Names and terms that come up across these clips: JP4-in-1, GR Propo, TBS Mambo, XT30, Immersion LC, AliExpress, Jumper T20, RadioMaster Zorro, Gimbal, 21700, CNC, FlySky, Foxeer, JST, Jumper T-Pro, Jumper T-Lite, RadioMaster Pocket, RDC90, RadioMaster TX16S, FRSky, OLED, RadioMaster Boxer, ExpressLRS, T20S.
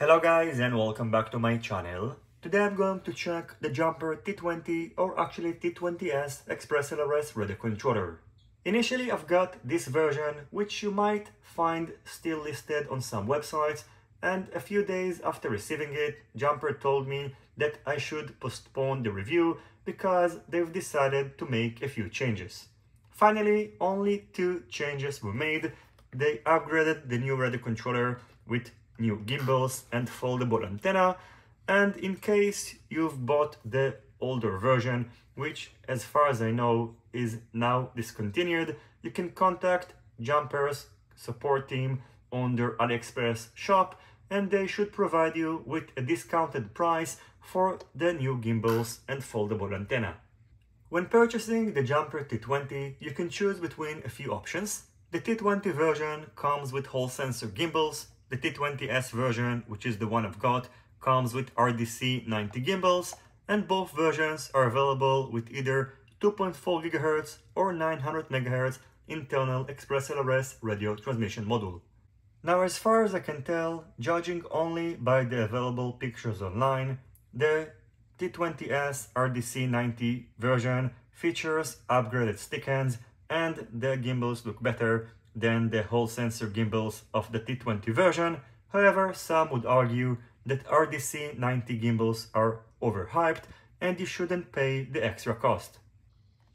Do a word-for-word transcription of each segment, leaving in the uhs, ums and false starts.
Hello guys and welcome back to my channel. Today I'm going to check the Jumper T twenty or actually T twenty S ExpressLRS radio controller. Initially I've got this version which you might find still listed on some websites, and a few days after receiving it Jumper told me that I should postpone the review because they've decided to make a few changes. Finally, only two changes were made. They upgraded the new radio controller with new gimbals and foldable antenna, and in case you've bought the older version, which as far as I know is now discontinued, you can contact Jumper's support team on their AliExpress shop and they should provide you with a discounted price for the new gimbals and foldable antenna. When purchasing the Jumper T twenty, you can choose between a few options. The T twenty version comes with hall sensor gimbals. The T twenty S version, which is the one I've got, comes with R D C ninety gimbals, and both versions are available with either two point four gigahertz or nine hundred megahertz internal ExpressLRS radio transmission module. Now, as far as I can tell, judging only by the available pictures online, the T twenty S R D C ninety version features upgraded stickhands and the gimbals look better than the hall sensor gimbals of the T twenty version. However, some would argue that R D C ninety gimbals are overhyped and you shouldn't pay the extra cost.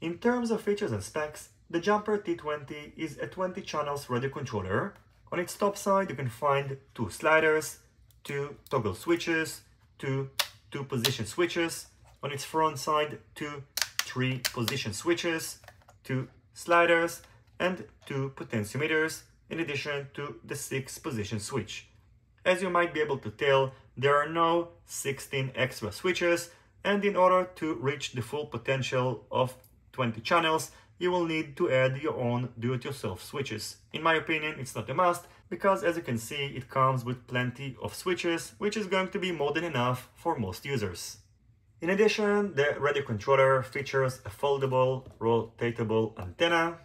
In terms of features and specs, the Jumper T twenty is a twenty channels radio controller. On its top side you can find two sliders, two toggle switches, two two position switches. On its front side, two three position switches, two sliders, and two potentiometers, in addition to the six position switch. As you might be able to tell, there are no sixteen extra switches, and in order to reach the full potential of twenty channels, you will need to add your own do-it-yourself switches. In my opinion, it's not a must, because as you can see, it comes with plenty of switches, which is going to be more than enough for most users. In addition, the radio controller features a foldable, rotatable antenna.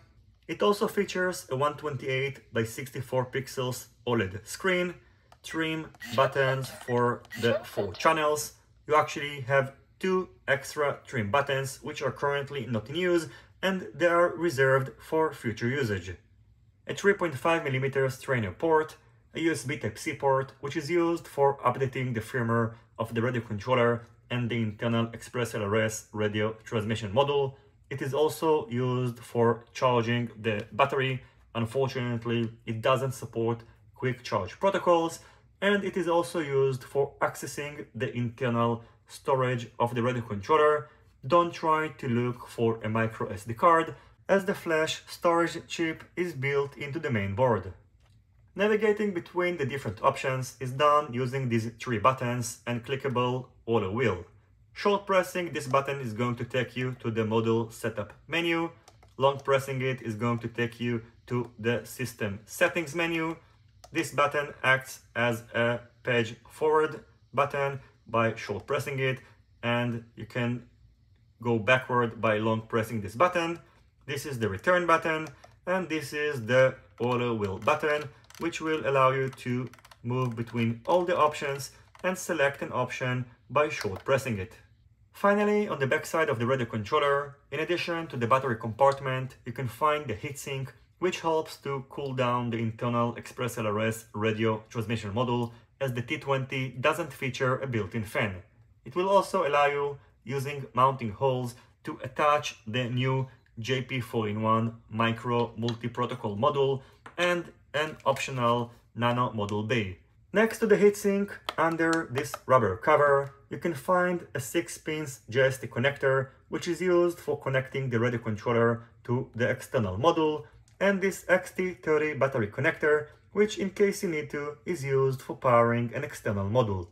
It also features a one twenty-eight by sixty-four pixels OLED screen, trim buttons for the four channels. You actually have two extra trim buttons which are currently not in use and they are reserved for future usage. A three point five millimeter strainer port, a U S B Type-C port which is used for updating the firmware of the radio controller and the internal ExpressLRS radio transmission module. It is also used for charging the battery. Unfortunately, it doesn't support quick charge protocols, and it is also used for accessing the internal storage of the radio controller. Don't try to look for a micro S D card, as the flash storage chip is built into the main board. Navigating between the different options is done using these three buttons and clickable auto wheel. Short pressing this button is going to take you to the module setup menu. Long pressing it is going to take you to the system settings menu. This button acts as a page forward button by short pressing it, and you can go backward by long pressing this button. This is the return button, and this is the auto wheel button, which will allow you to move between all the options and select an option by short pressing it. Finally, on the backside of the radio controller, in addition to the battery compartment, you can find the heatsink, which helps to cool down the internal ExpressLRS radio transmission module, as the T twenty doesn't feature a built-in fan. It will also allow you, using mounting holes, to attach the new J P four in one micro multi-protocol module and an optional nano module bay. Next to the heatsink, under this rubber cover, you can find a six pins J S T connector, which is used for connecting the radio controller to the external module, and this X T thirty battery connector, which in case you need to, is used for powering an external module.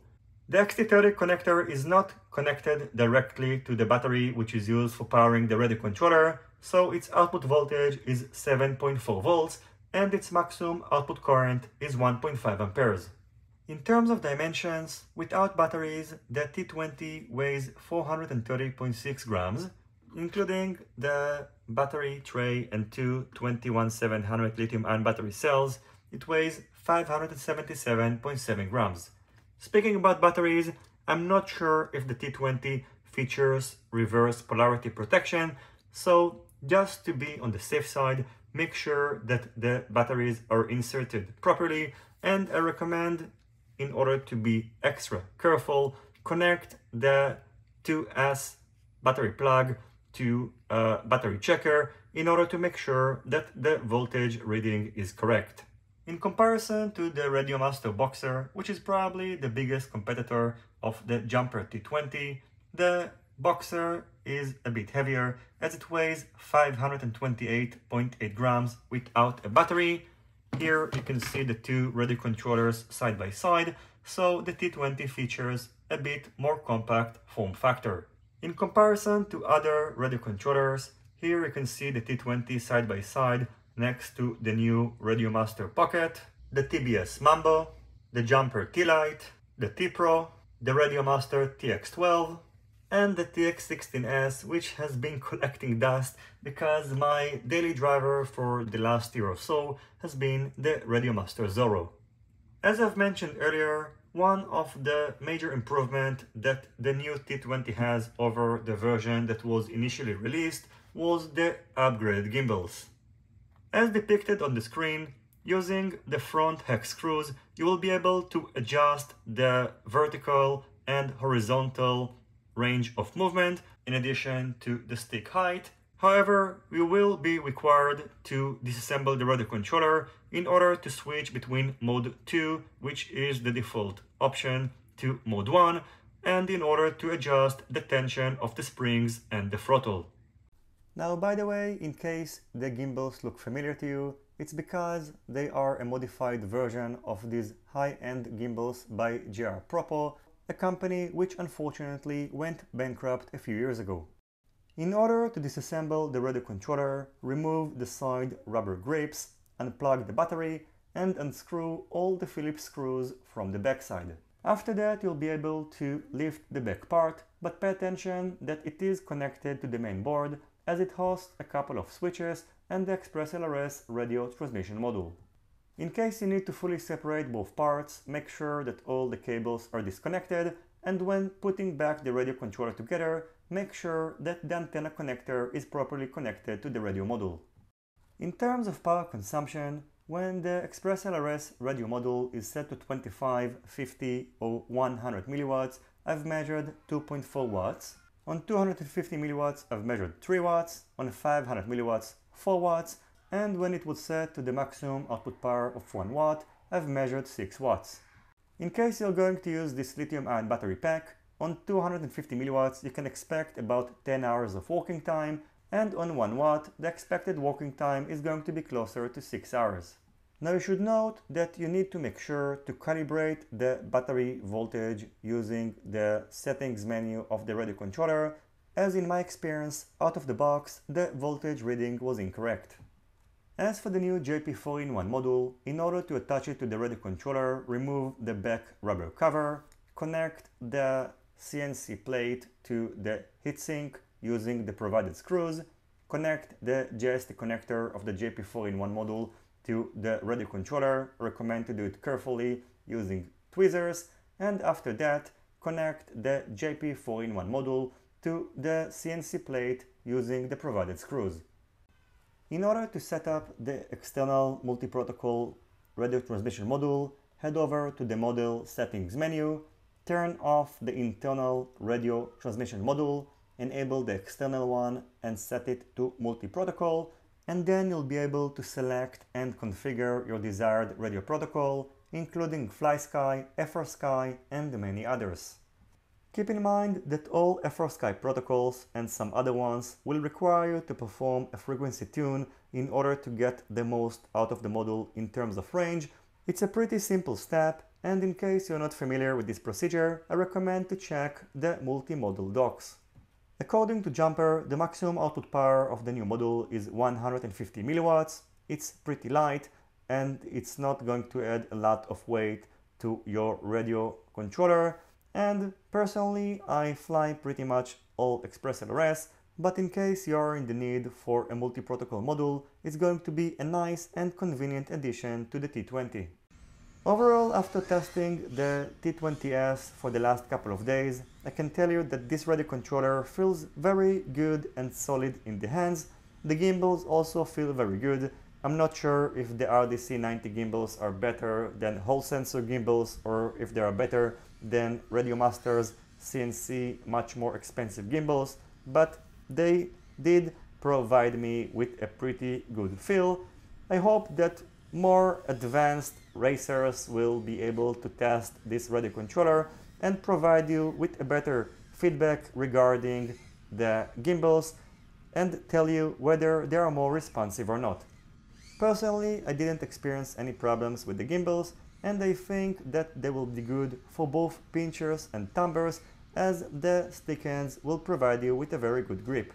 The X T thirty connector is not connected directly to the battery which is used for powering the radio controller, so its output voltage is seven point four volts and its maximum output current is one point five amperes. In terms of dimensions, without batteries, the T twenty weighs four hundred thirty point six grams, including the battery tray and two twenty-one seven hundred lithium-ion battery cells. It weighs five hundred seventy-seven point seven grams. Speaking about batteries, I'm not sure if the T twenty features reverse polarity protection, so just to be on the safe side, make sure that the batteries are inserted properly, and I recommend, in order to be extra careful, connect the two S battery plug to a battery checker in order to make sure that the voltage reading is correct. In comparison to the RadioMaster Boxer, which is probably the biggest competitor of the Jumper T twenty, the Boxer is a bit heavier, as it weighs five hundred twenty-eight point eight grams without a battery. Here you can see the two radio controllers side by side, so the T twenty features a bit more compact form factor. In comparison to other radio controllers, here you can see the T twenty side by side next to the new RadioMaster Pocket, the T B S Mambo, the Jumper T-Lite, the T-Pro, the RadioMaster T X twelve, and the T X sixteen S, which has been collecting dust because my daily driver for the last year or so has been the RadioMaster Zorro. As I've mentioned earlier, one of the major improvements that the new T twenty has over the version that was initially released was the upgraded gimbals. As depicted on the screen, using the front hex screws, you will be able to adjust the vertical and horizontal range of movement, in addition to the stick height. However, we will be required to disassemble the radio controller in order to switch between mode two, which is the default option, to mode one, and in order to adjust the tension of the springs and the throttle. Now, by the way, in case the gimbals look familiar to you, it's because they are a modified version of these high-end gimbals by G R Propo, a company which unfortunately went bankrupt a few years ago. In order to disassemble the radio controller, remove the side rubber grips, unplug the battery, and unscrew all the Phillips screws from the backside. After that, you'll be able to lift the back part, but pay attention that it is connected to the main board, as it hosts a couple of switches and the ExpressLRS radio transmission module. In case you need to fully separate both parts, make sure that all the cables are disconnected, and when putting back the radio controller together, make sure that the antenna connector is properly connected to the radio module. In terms of power consumption, when the ExpressLRS radio module is set to twenty-five, fifty or one hundred milliwatts, I've measured two point four watts, on two hundred fifty milliwatts I've measured three watts, on five hundred milliwatts four watts, and when it was set to the maximum output power of one watt, I've measured six watts. In case you're going to use this lithium-ion battery pack, on two hundred fifty milliwatts you can expect about ten hours of working time, and on one watt the expected working time is going to be closer to six hours. Now, you should note that you need to make sure to calibrate the battery voltage using the settings menu of the radio controller, as in my experience, out of the box, the voltage reading was incorrect. As for the new J P four in one module, in order to attach it to the radio controller, remove the back rubber cover, connect the C N C plate to the heatsink using the provided screws, connect the J S T connector of the J P four in one module to the radio controller, recommend to do it carefully using tweezers, and after that, connect the J P four in one module to the C N C plate using the provided screws. In order to set up the external multi-protocol radio transmission module, head over to the model settings menu, turn off the internal radio transmission module, enable the external one and set it to multi-protocol, and then you'll be able to select and configure your desired radio protocol, including FlySky, FRSky, and many others. Keep in mind that all FRSky protocols and some other ones will require you to perform a frequency tune in order to get the most out of the module in terms of range. It's a pretty simple step, and in case you're not familiar with this procedure, I recommend to check the multi-module docs. According to Jumper, the maximum output power of the new module is one hundred fifty milliwatts. It's pretty light, and it's not going to add a lot of weight to your radio controller. And personally, I fly pretty much all ExpressLRS, but in case you're in the need for a multi-protocol module, it's going to be a nice and convenient addition to the T twenty. Overall, after testing the T twenty S for the last couple of days, I can tell you that this radio controller feels very good and solid in the hands. The gimbals also feel very good. I'm not sure if the R D C ninety gimbals are better than Hall sensor gimbals or if they are better than RadioMaster's C N C much more expensive gimbals, but they did provide me with a pretty good feel. I hope that more advanced racers will be able to test this radio controller and provide you with a better feedback regarding the gimbals and tell you whether they are more responsive or not. Personally, I didn't experience any problems with the gimbals, and I think that they will be good for both pinchers and thumbers, as the stick ends will provide you with a very good grip.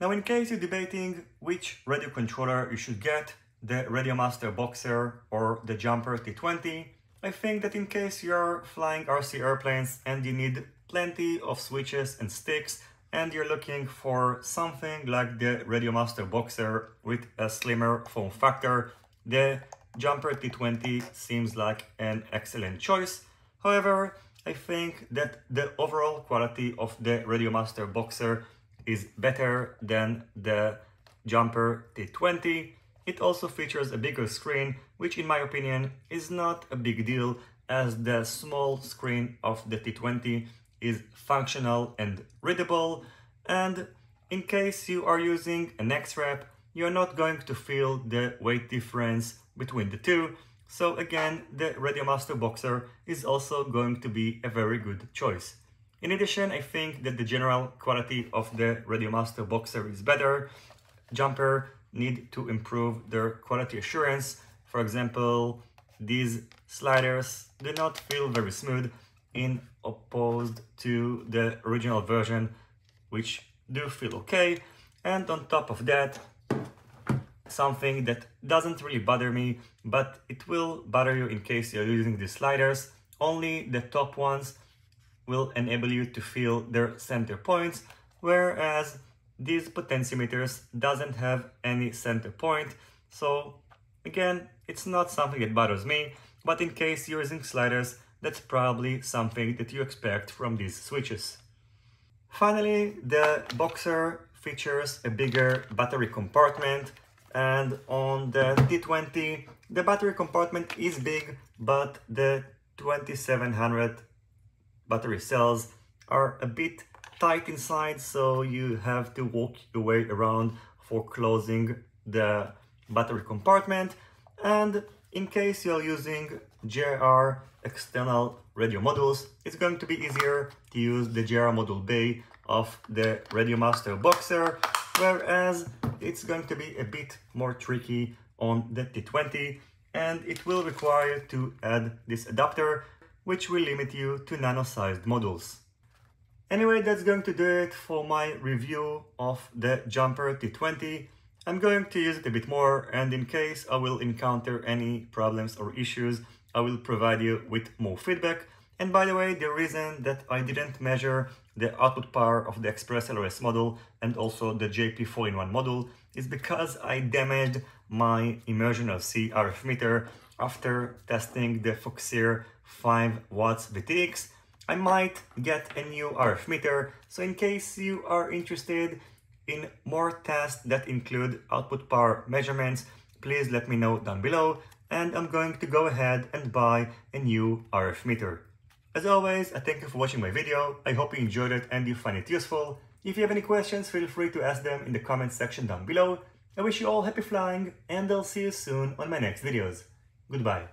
Now, in case you're debating which radio controller you should get, the RadioMaster Boxer or the Jumper T twenty, I think that in case you're flying R C airplanes and you need plenty of switches and sticks, and you're looking for something like the RadioMaster Boxer with a slimmer form factor, the Jumper T twenty seems like an excellent choice. However, I think that the overall quality of the RadioMaster Boxer is better than the Jumper T twenty. It also features a bigger screen, which in my opinion is not a big deal, as the small screen of the T twenty is functional and readable, and in case you are using an X-Wrap, you're not going to feel the weight difference between the two. So again, the RadioMaster Boxer is also going to be a very good choice. In addition, I think that the general quality of the RadioMaster Boxer is better. Jumper need to improve their quality assurance. For example, these sliders do not feel very smooth in opposed to the original version, which do feel okay. And on top of that, something that doesn't really bother me, but it will bother you in case you're using the sliders, only the top ones will enable you to feel their center points, whereas these potentiometers doesn't have any center point. So again, it's not something that bothers me, but in case you're using sliders, that's probably something that you expect from these switches. Finally, the Boxer features a bigger battery compartment, and on the T twenty, the battery compartment is big, but the twenty-seven hundred battery cells are a bit tight inside, so you have to walk your way around for closing the battery compartment. And in case you're using G R external radio modules, it's going to be easier to use the G R module bay of the RadioMaster Boxer, whereas it's going to be a bit more tricky on the T twenty, and it will require to add this adapter, which will limit you to nano-sized modules. Anyway, that's going to do it for my review of the Jumper T twenty. I'm going to use it a bit more, and in case I will encounter any problems or issues, I will provide you with more feedback. And by the way, the reason that I didn't measure the output power of the ExpressLRS model and also the J P four in one model is because I damaged my Immersion L C R F meter after testing the Foxeer five watts V T X. I might get a new R F meter, so in case you are interested in more tests that include output power measurements, please let me know down below, and I'm going to go ahead and buy a new R F meter. As always, I thank you for watching my video. I hope you enjoyed it and you find it useful. If you have any questions, feel free to ask them in the comment section down below. I wish you all happy flying, and I'll see you soon on my next videos. Goodbye.